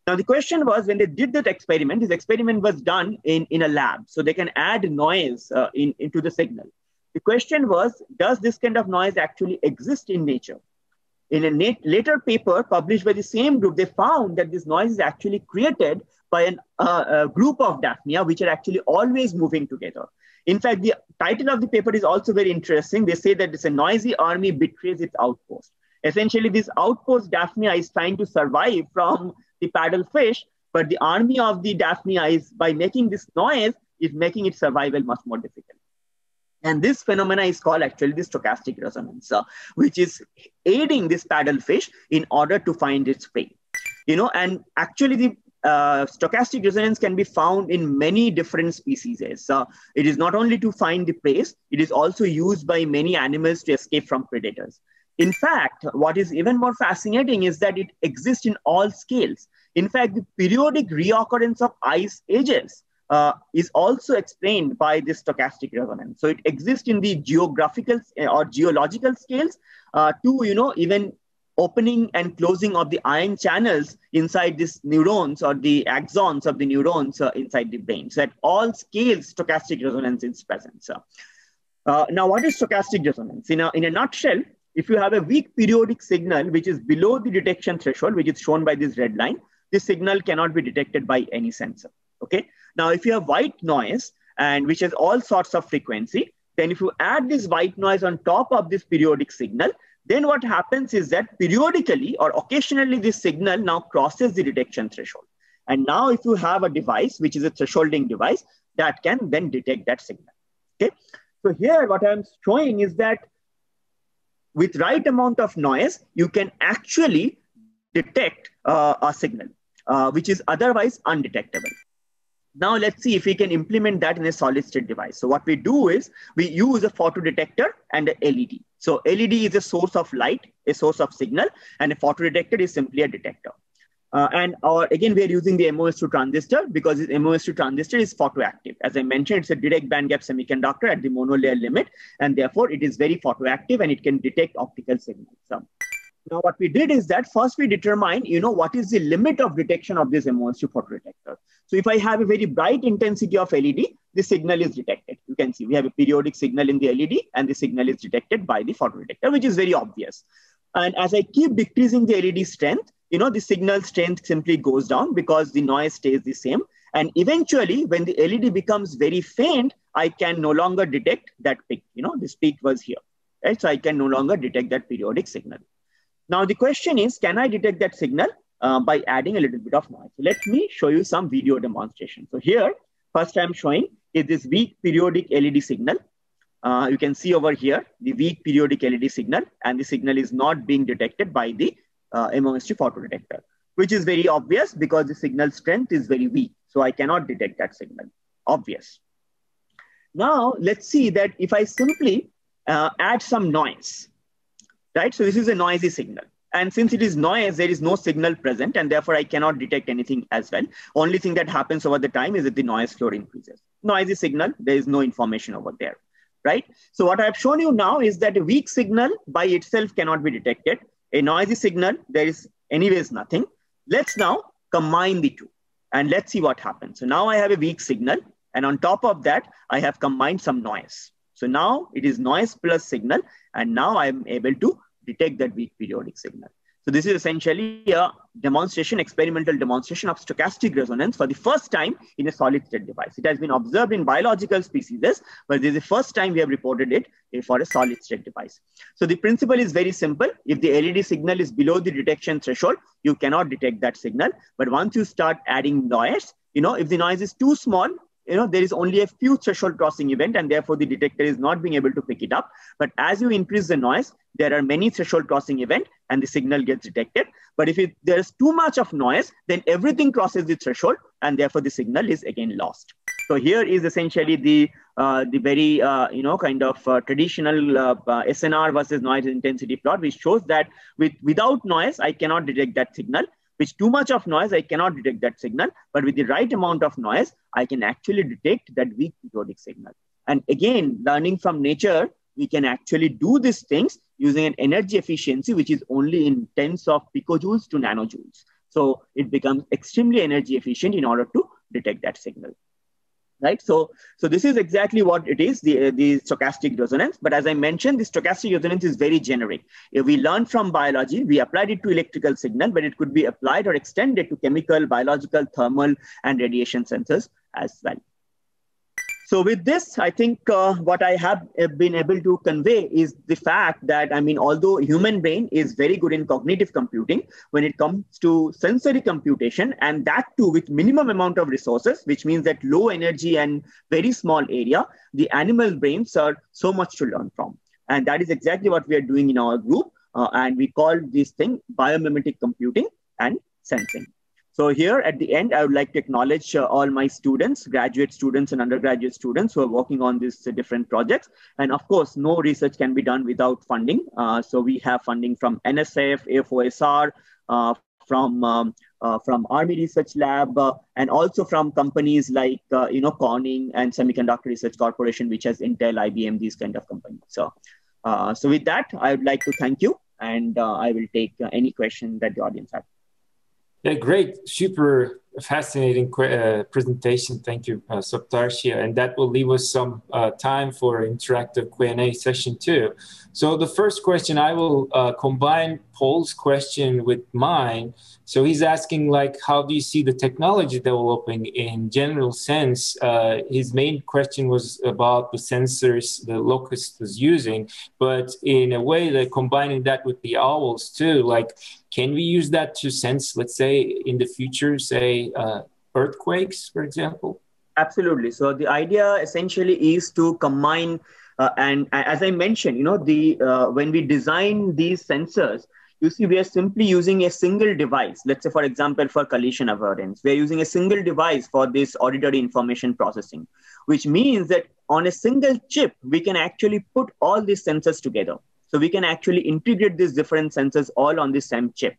Now the question was, when they did that experiment, this experiment was done in, in a lab, so they can add noise uh, in, into the signal. The question was, does this kind of noise actually exist in nature? In a later paper published by the same group, they found that this noise is actually created by an, uh, a group of Daphnia, which are actually always moving together. In fact, the title of the paper is also very interesting. They say that it's a noisy army betrays its outpost. Essentially, this outpost Daphnia is trying to survive from the paddlefish, but the army of the Daphnia is, by making this noise, is making its survival much more difficult. And this phenomena is called actually the stochastic resonance, uh, which is aiding this paddlefish in order to find its prey. You know, and actually the Uh, stochastic resonance can be found in many different species. Uh, it is not only to find the prey, it is also used by many animals to escape from predators. In fact, what is even more fascinating is that it exists in all scales. In fact, the periodic reoccurrence of ice ages uh, is also explained by this stochastic resonance. So it exists in the geographical or geological scales uh, to, you know, even opening and closing of the ion channels inside these neurons or the axons of the neurons uh, inside the brain. So at all scales, stochastic resonance is present. So, uh, now, what is stochastic resonance? In a, in a nutshell, if you have a weak periodic signal, which is below the detection threshold, which is shown by this red line, this signal cannot be detected by any sensor. Okay. Now, if you have white noise, and which has all sorts of frequency, then if you add this white noise on top of this periodic signal, then what happens is that periodically or occasionally this signal now crosses the detection threshold. And now if you have a device, which is a thresholding device, that can then detect that signal, okay? So here what I'm showing is that with right amount of noise, you can actually detect uh, a signal, uh, which is otherwise undetectable. Now let's see if we can implement that in a solid state device. So what we do is we use a photodetector and a L E D. So L E D is a source of light, a source of signal, and a photodetector is simply a detector. Uh, and our, again, we are using the M O S two transistor because this M O S two transistor is photoactive. As I mentioned, it's a direct band gap semiconductor at the monolayer limit, and therefore it is very photoactive and it can detect optical signals. So, now what we did is that first we determine, you know, what is the limit of detection of this M O S two photodetector. So if I have a very bright intensity of L E D, the signal is detected. You can see we have a periodic signal in the L E D and the signal is detected by the photodetector, which is very obvious. And as I keep decreasing the L E D strength, you know, the signal strength simply goes down because the noise stays the same. And eventually when the L E D becomes very faint, I can no longer detect that peak. You know, this peak was here, right? So I can no longer detect that periodic signal. Now the question is, can I detect that signal uh, by adding a little bit of noise? So let me show you some video demonstration. So here, first I'm showing is this weak periodic L E D signal. Uh, you can see over here, the weak periodic L E D signal, and the signal is not being detected by the uh, M O S two photodetector, which is very obvious because the signal strength is very weak. So I cannot detect that signal, obvious. Now let's see that if I simply uh, add some noise, right? So this is a noisy signal. And since it is noise, there is no signal present, and therefore I cannot detect anything as well. Only thing that happens over the time is that the noise floor increases. Noisy signal, there is no information over there, right? So what I've shown you now is that a weak signal by itself cannot be detected. A noisy signal, there is anyways nothing. Let's now combine the two and let's see what happens. So now I have a weak signal, and on top of that, I have combined some noise. So now it is noise plus signal, and now I'm able to detect that weak periodic signal. So this is essentially a demonstration, experimental demonstration of stochastic resonance for the first time in a solid state device. It has been observed in biological species, but this is the first time we have reported it for a solid state device. So the principle is very simple. If the L E D signal is below the detection threshold, you cannot detect that signal. But once you start adding noise, you know, if the noise is too small, you know, there is only a few threshold crossing event, and therefore the detector is not being able to pick it up. But as you increase the noise, there are many threshold crossing event and the signal gets detected. But if it, there's too much of noise, then everything crosses the threshold, and therefore the signal is again lost. So here is essentially the, uh, the very, uh, you know, kind of uh, traditional uh, uh, S N R versus noise intensity plot, which shows that with, without noise, I cannot detect that signal. With too much of noise, I cannot detect that signal. But with the right amount of noise, I can actually detect that weak periodic signal. And again, learning from nature, we can actually do these things using an energy efficiency, which is only in tens of picojoules to nanojoules. So it becomes extremely energy efficient in order to detect that signal. Right? So, so this is exactly what it is, the, uh, the stochastic resonance. But as I mentioned, the stochastic resonance is very generic. If we learned from biology, we applied it to electrical signal, but it could be applied or extended to chemical, biological, thermal, and radiation sensors as well. So with this, I think uh, what I have been able to convey is the fact that, I mean, although human brain is very good in cognitive computing, when it comes to sensory computation, and that too with minimum amount of resources, which means that low energy and very small area, the animal brains are so much to learn from. And that is exactly what we are doing in our group. Uh, and we call this thing biomimetic computing and sensing. So here at the end, I would like to acknowledge uh, all my students, graduate students and undergraduate students who are working on these uh, different projects. And of course, no research can be done without funding. Uh, so we have funding from N S F, A F O S R, uh, from, um, uh, from Army Research Lab, uh, and also from companies like, uh, you know, Corning and Semiconductor Research Corporation, which has Intel, I B M, these kind of companies. So, uh, so with that, I would like to thank you. And uh, I will take uh, any question that the audience has. Yeah, great, super fascinating uh, presentation. Thank you, uh, Saptarshi. And that will leave us some uh, time for interactive Q and A session too. So the first question, I will uh, combine Paul's question with mine. So he's asking, like, how do you see the technology developing in general sense? Uh, his main question was about the sensors the locust was using, but in a way that combining that with the owls too, like, can we use that to sense, let's say, in the future, say, uh, earthquakes, for example? Absolutely. So the idea essentially is to combine, uh, and as I mentioned, you know, the uh, when we design these sensors, you see, we are simply using a single device. Let's say, for example, for collision avoidance, we're using a single device for this auditory information processing, which means that on a single chip, we can actually put all these sensors together. So we can actually integrate these different sensors all on the same chip.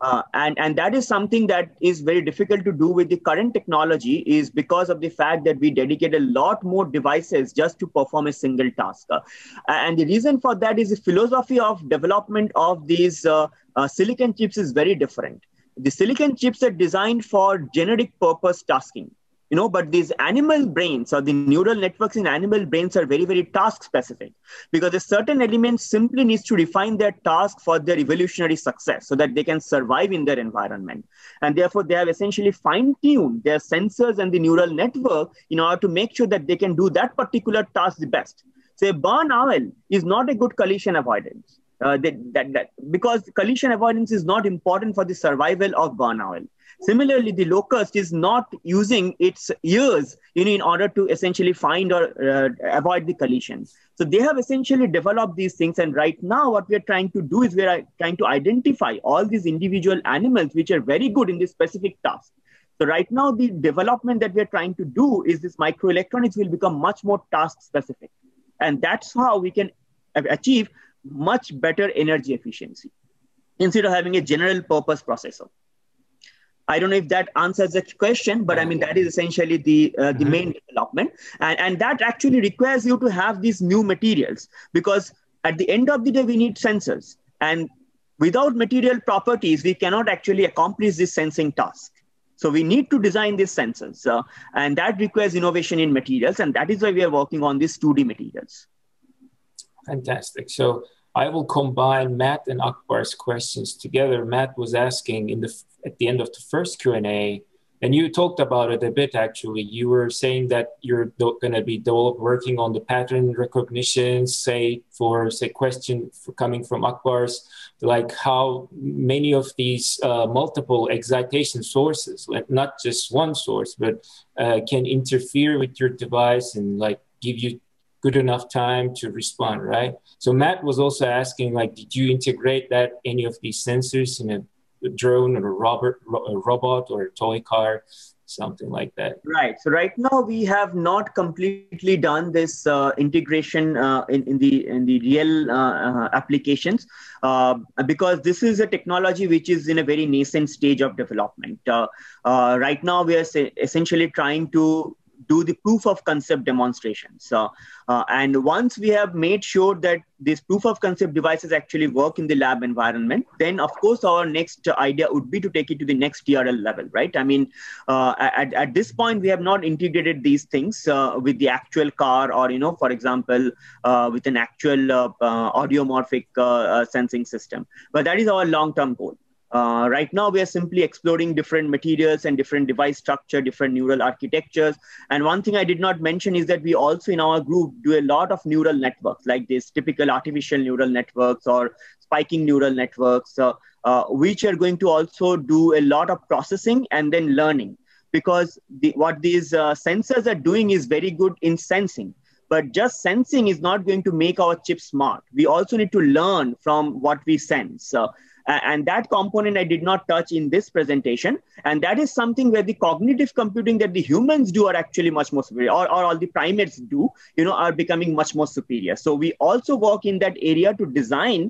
Uh, and, and that is something that is very difficult to do with the current technology, is because of the fact that we dedicate a lot more devices just to perform a single task. Uh, and the reason for that is the philosophy of development of these uh, uh, silicon chips is very different. The silicon chips are designed for generic purpose tasking. You know, but these animal brains or the neural networks in animal brains are very, very task specific, because a certain element simply needs to refine their task for their evolutionary success so that they can survive in their environment. And therefore, they have essentially fine-tuned their sensors and the neural network in order to make sure that they can do that particular task the best. So a barn owl is not a good collision avoidance uh, they, that, that, because collision avoidance is not important for the survival of barn owl. Similarly, the locust is not using its ears in, in order to essentially find or uh, avoid the collisions. So they have essentially developed these things. And right now, what we're trying to do is we're trying to identify all these individual animals which are very good in this specific task. So right now, the development that we're trying to do is this microelectronics will become much more task specific. And that's how we can achieve much better energy efficiency. instead of having a general purpose processor. I don't know if that answers the question, but I mean, that is essentially the, uh, the main development. And, and that actually requires you to have these new materials, because at the end of the day, we need sensors. And without material properties, we cannot actually accomplish this sensing task. So we need to design these sensors. Uh, and that requires innovation in materials. And that is why we are working on these two D materials. Fantastic. So I will combine Matt and Akbar's questions together. Matt was asking in the at the end of the first Q and A, and you talked about it a bit, actually. You were saying that you're going to be working on the pattern recognition, say, for, say, question for coming from Akbar's, like how many of these uh, multiple excitation sources, like not just one source, but uh, can interfere with your device and, like, give you good enough time to respond, right? So Matt was also asking, like, did you integrate that, any of these sensors in a a drone or a, robot, a robot or a toy car, something like that? Right. So right now we have not completely done this uh, integration uh, in, in the in the real uh, applications uh, because this is a technology which is in a very nascent stage of development. Uh, uh, right now we are essentially trying to do the proof of concept demonstrations. Uh, uh, and once we have made sure that these proof of concept devices actually work in the lab environment, then of course our next idea would be to take it to the next D R L level, right? I mean, uh, at, at this point, we have not integrated these things uh, with the actual car or, you know, for example, uh, with an actual uh, uh, audiomorphic uh, uh, sensing system. But that is our long-term goal. Uh, right now, we are simply exploring different materials and different device structure, different neural architectures. And one thing I did not mention is that we also in our group do a lot of neural networks, like these typical artificial neural networks or spiking neural networks, uh, uh, which are going to also do a lot of processing and then learning. Because the, what these uh, sensors are doing is very good in sensing. But just sensing is not going to make our chip smart. We also need to learn from what we sense. Uh, And that component I did not touch in this presentation. And that is something where the cognitive computing that the humans do are actually much more superior, or, or all the primates do, you know, are becoming much more superior. So we also work in that area to design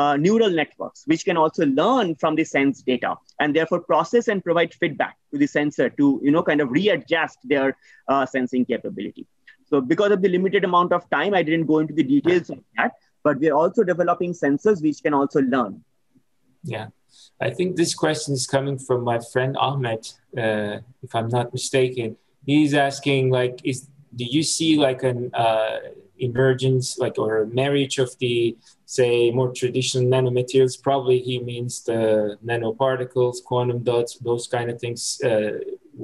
uh, neural networks, which can also learn from the sense data and therefore process and provide feedback to the sensor to, you know, kind of readjust their uh, sensing capability. So because of the limited amount of time, I didn't go into the details of that, but we're also developing sensors which can also learn. Yeah, I think this question is coming from my friend Ahmed, uh, if I'm not mistaken. He's asking, like, is do you see like an uh, emergence, like, or a marriage of the, say, more traditional nanomaterials? Probably he means the nanoparticles, quantum dots, those kind of things, uh,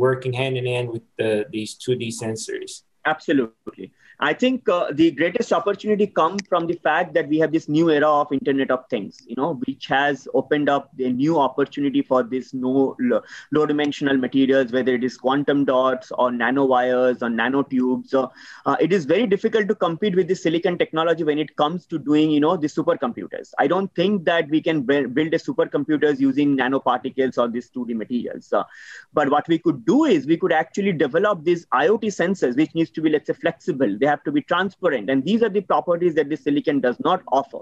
working hand in hand with the, these two D sensors. Absolutely. I think uh, the greatest opportunity comes from the fact that we have this new era of Internet of Things, you know, which has opened up a new opportunity for this no, low dimensional materials, whether it is quantum dots or nanowires or nanotubes. So, uh, it is very difficult to compete with the silicon technology when it comes to doing, you know, the supercomputers. I don't think that we can build a supercomputers using nanoparticles or these two D materials. Uh, but what we could do is we could actually develop these IoT sensors, which needs to be, let's say, flexible. They have to be transparent. And these are the properties that the silicon does not offer.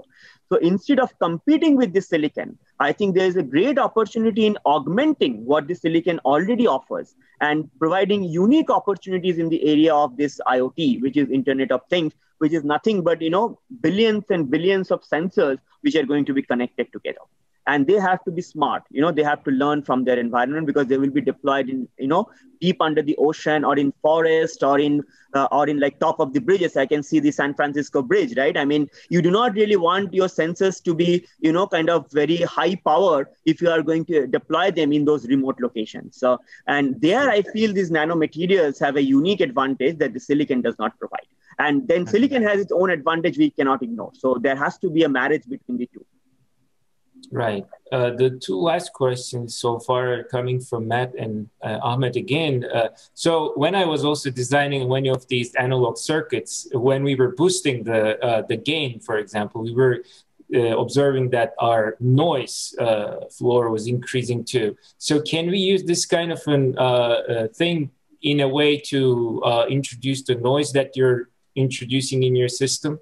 So instead of competing with the silicon, I think there is a great opportunity in augmenting what the silicon already offers and providing unique opportunities in the area of this IoT, which is Internet of Things, which is nothing but, you know, billions and billions of sensors which are going to be connected together. And they have to be smart. You know, they have to learn from their environment because they will be deployed in, you know, deep under the ocean or in forest or in, uh, or in like top of the bridges. I can see the San Francisco Bridge, right? I mean, you do not really want your sensors to be, you know, kind of very high power if you are going to deploy them in those remote locations. So, and there I feel these nanomaterials have a unique advantage that the silicon does not provide. And then silicon has its own advantage we cannot ignore. So there has to be a marriage between the two. Right. Uh, the two last questions so far are coming from Matt and uh, Ahmed again. Uh, so when I was also designing one of these analog circuits, when we were boosting the, uh, the gain, for example, we were uh, observing that our noise uh, floor was increasing too. So can we use this kind of an, uh, uh, thing in a way to uh, introduce the noise that you're introducing in your system?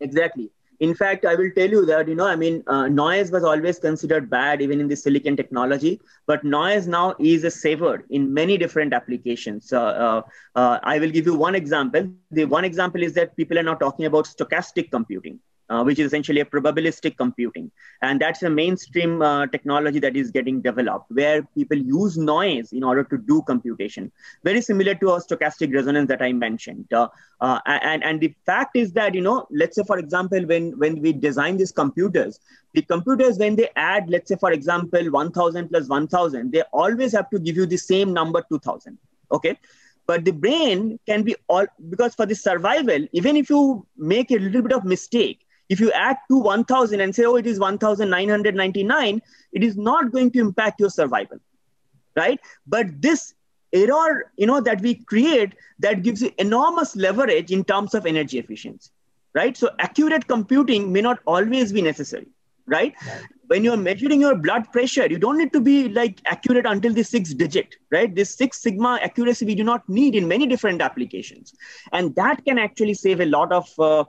Exactly. In fact, I will tell you that, you know, I mean, uh, noise was always considered bad, even in the silicon technology, but noise now is a savored in many different applications. Uh, uh, uh, I will give you one example. The one example is that people are now talking about stochastic computing, uh, which is essentially a probabilistic computing. And that's a mainstream uh, technology that is getting developed, where people use noise in order to do computation. Very similar to our stochastic resonance that I mentioned. Uh, Uh, and, and the fact is that, you know, let's say, for example, when, when we design these computers, the computers, when they add, let's say, for example, one thousand plus one thousand, they always have to give you the same number, two thousand. Okay. But the brain can be all, because for the survival, even if you make a little bit of mistake, if you add to one thousand and say, oh, it is one thousand nine hundred ninety-nine, it is not going to impact your survival. Right. But this error, you know, that we create, that gives you enormous leverage in terms of energy efficiency, right? So accurate computing may not always be necessary, right? right. When you're measuring your blood pressure, you don't need to be like accurate until the sixth digit, right? This six sigma accuracy we do not need in many different applications. And that can actually save a lot of, uh,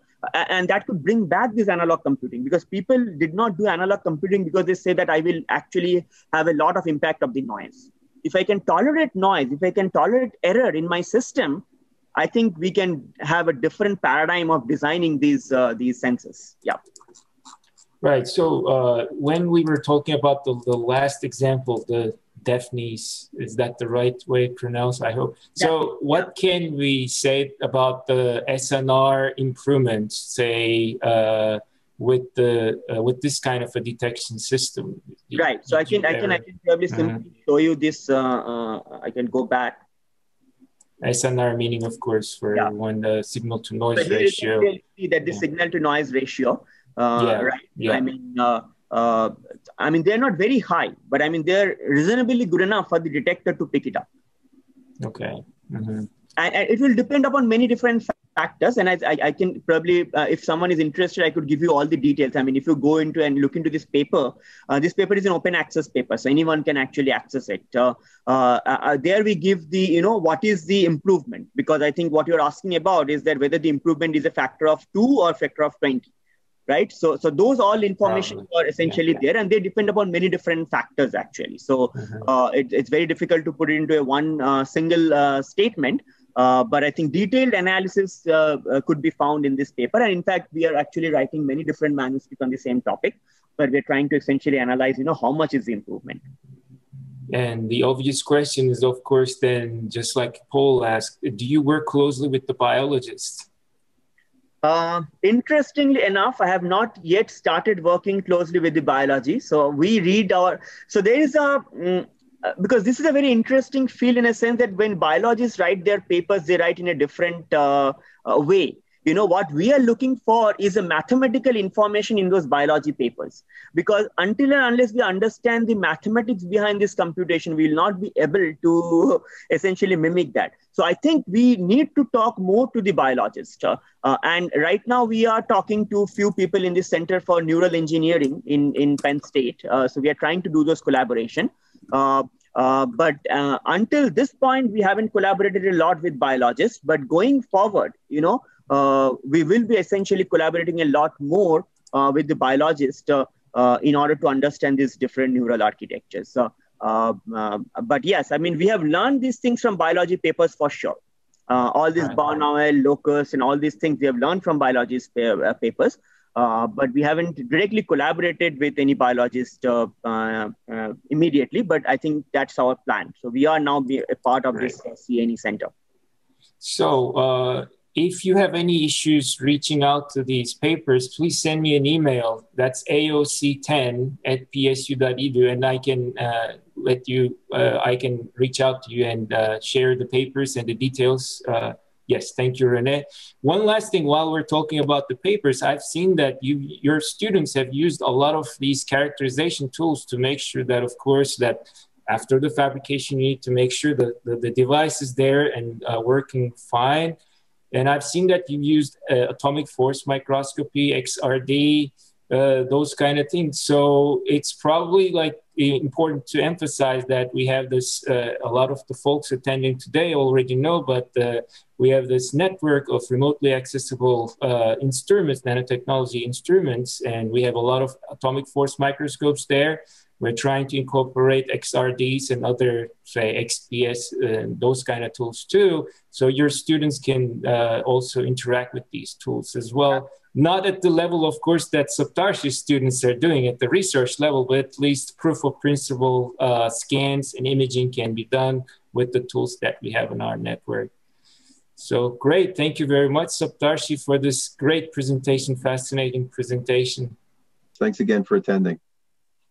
and that could bring back this analog computing, because people did not do analog computing because they say that I will actually have a lot of impact of the noise. If I can tolerate noise, if I can tolerate error in my system, I think we can have a different paradigm of designing these uh, these sensors. Yeah. Right. So uh, when we were talking about the, the last example, the Daphnia, is that the right way to pronounce? I hope. So Daphnia. What can we say about the S N R improvements, say, uh, with the uh, with this kind of a detection system? Right. So I can, I can I can probably simply uh, show you this. Uh, uh, I can go back. S N R meaning, of course, for yeah. everyone, the signal to noise so ratio. You can see that the yeah. signal to noise ratio. Uh, yeah. Right. Yeah. I mean, uh, uh, I mean, they're not very high, but I mean they're reasonably good enough for the detector to pick it up. Okay. Mm-hmm. And it will depend upon many different factors. And I, I, I can probably, uh, if someone is interested, I could give you all the details. I mean, if you go into and look into this paper, uh, this paper is an open access paper. So anyone can actually access it. Uh, uh, uh, there we give the, you know, what is the improvement? Because I think what you're asking about is that whether the improvement is a factor of two or factor of twenty. Right. So, so those all information um, are essentially yeah, yeah. there, and they depend upon many different factors, actually. So mm-hmm. uh, it, it's very difficult to put it into a one uh, single uh, statement. Uh, but I think detailed analysis uh, uh, could be found in this paper. And in fact, we are actually writing many different manuscripts on the same topic, but we're trying to essentially analyze, you know, how much is the improvement. And the obvious question is, of course, then, just like Paul asked, do you work closely with the biologists? Uh, interestingly enough, I have not yet started working closely with the biology. So we read our, so there is a, mm, because this is a very interesting field in a sense that when biologists write their papers, they write in a different uh, uh, way. You know, what we are looking for is a mathematical information in those biology papers, because until and unless we understand the mathematics behind this computation, we will not be able to essentially mimic that. So I think we need to talk more to the biologists. Uh, uh, and right now we are talking to few people in the Center for Neural Engineering in, in Penn State. Uh, so we are trying to do those collaboration. Uh, Uh, but uh, until this point, we haven't collaborated a lot with biologists. But going forward, you know, uh, we will be essentially collaborating a lot more uh, with the biologists uh, uh, in order to understand these different neural architectures. So, uh, uh, but yes, I mean, we have learned these things from biology papers for sure. Uh, all these Barn owl, locusts, and all these things we have learned from biologists' papers. Uh, but we haven't directly collaborated with any biologist uh, uh, uh, immediately, but I think that's our plan. So we are now be a part of right. this uh, C N E U center. So uh, if you have any issues reaching out to these papers, please send me an email. That's A O C ten at P S U dot E D U, and I can uh, let you, uh, I can reach out to you and uh, share the papers and the details. Uh, Yes, thank you, Renee. One last thing, while we're talking about the papers, I've seen that you, your students have used a lot of these characterization tools to make sure that, of course, that after the fabrication, you need to make sure that the, the device is there and uh, working fine. And I've seen that you used uh, atomic force microscopy, X R D, uh, those kind of things. So it's probably like important to emphasize that we have this, uh, a lot of the folks attending today already know, but uh, we have this network of remotely accessible uh, instruments, nanotechnology instruments, and we have a lot of atomic force microscopes there. We're trying to incorporate X R Ds and other, say, X P S, and those kind of tools too. So your students can uh, also interact with these tools as well. Not at the level, of course, that Saptarshi students are doing at the research level, but at least proof of principle uh, scans and imaging can be done with the tools that we have in our network. So great. Thank you very much, Saptarshi, for this great presentation, fascinating presentation. Thanks again for attending.